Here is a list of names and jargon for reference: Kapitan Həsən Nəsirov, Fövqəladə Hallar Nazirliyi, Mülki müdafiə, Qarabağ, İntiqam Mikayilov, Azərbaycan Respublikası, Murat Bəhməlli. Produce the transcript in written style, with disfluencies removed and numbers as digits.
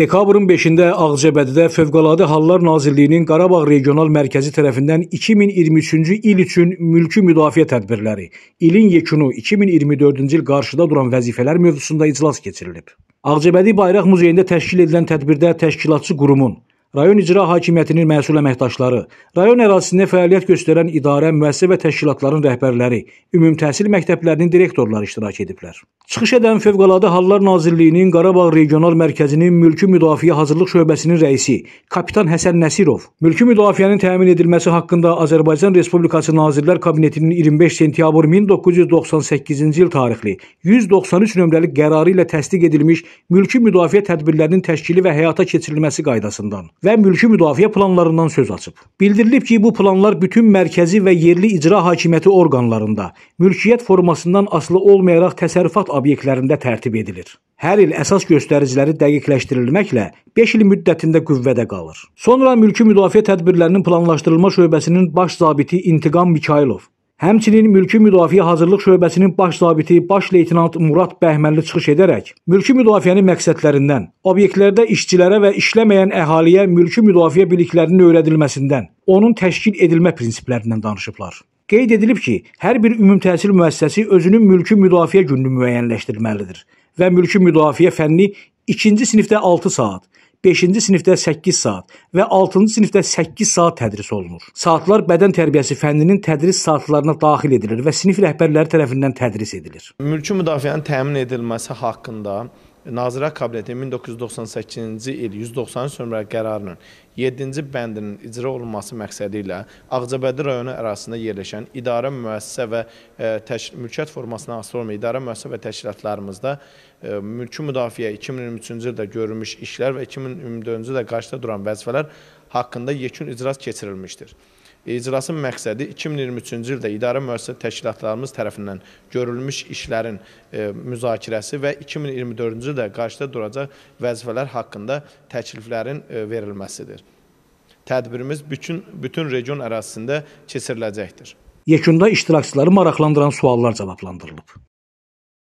Dekabrın 5-də Ağcabədidə Fövqəladə Hallar Nazirliyinin Qarabağ Regional Mərkəzi tərəfindən 2023-cü il üçün mülki müdafiə tədbirləri, ilin yekunu 2024-cü il qarşıda duran vəzifələr mövzusunda iclas keçirilib. Ağcabədi Bayraq Muzeyində təşkil edilən tədbirdə təşkilatçı qurumun, rayon icra hakimiyyətinin məsul əməkdaşları, rayon ərazisində fəaliyyət göstərən idarə, müəssisə və təşkilatların rəhbərləri, ümumtəhsil məktəblərinin direktorları iştirak ediblər. Çıxış edən Fövqəladə Hallar Nazirliyinin Qarabağ Regional Mərkəzinin Mülki Müdafiə Hazırlıq Şöbəsinin rəisi Kapitan Həsən Nəsirov, mülki müdafiənin təmin edilməsi haqqında Azərbaycan Respublikası Nazirlər Kabinetinin 25 sentyabr 1998-ci il tarixli 193 nömrəli qərarı ilə təsdiq edilmiş mülki müdafiə tədbirlərinin təşkili və həyata keçirilməsi qaydasından və mülki müdafiə planlarından söz açıb. Bildirilib ki, bu planlar bütün mərkəzi və yerli icra hakimiyyəti orqanlarında mülkiyyət formasından asılı olmayaraq təsərrüfat obyektlərində tərtib edilir. Hər il əsas göstəriciləri dəqiqləşdirilməklə 5 il müddətində qüvvədə qalır. Sonra mülki müdafiə tədbirlərinin planlaşdırılma şöbəsinin baş zabiti İntiqam Mikayilov, həmçinin Mülki Müdafiə Hazırlıq Şöbəsinin baş zabiti baş leytenant Murat Bəhməlli çıxış edərək mülki müdafiənin məqsədlərindən, obyektlərdə işçilərə və işləməyən əhaliyə mülki müdafiə biliklərinin öyrədilməsindən, onun təşkil edilmə prinsiplərindən danışıblar. Qeyd edilib ki, hər bir ümumtəhsil müəssisəsi özünün mülki müdafiə gününü müəyyənləşdirməlidir və mülki müdafiə fənni 2-ci sinifdə 6 saat, 5-ci sinifdə 8 saat və 6-cı sinifdə 8 saat tədris olunur. Saatlar bədən tərbiyəsi fənninin tədris saatlarına daxil edilir və sinif rəhbərləri tərəfindən tədris edilir. Mülki müdafiənin təmin edilməsi haqqında Nazirlər Kabineti 1998-ci il 193 nömrəli qərarının 7-ci bəndinin icra olunması məqsədi ilə Ağcabədi rayonu ərazisində yerləşən idarə müəssisə və mülkiyyət formasına asılı olmayan idarə müəssisə və təşkilatlarımızda mülki müdafiə 2023-cü ildə görülmüş işlər və 2024-cü ildə qarşıda duran vəzifələr haqqında yekun iclas keçirilmişdir. İclasın məqsədi 2023-cü ildə idarə müəssisə təşkilatlarımız tərəfindən görülmüş işlərin müzakirəsi və 2024-cü ildə qarşıda duracaq vəzifələr haqqında təkliflərin verilməsidir. Tədbirimiz bütün region ərazisində keçiriləcəkdir. Yekunda iştirakçıları maraqlandıran suallar cavablandırılıb.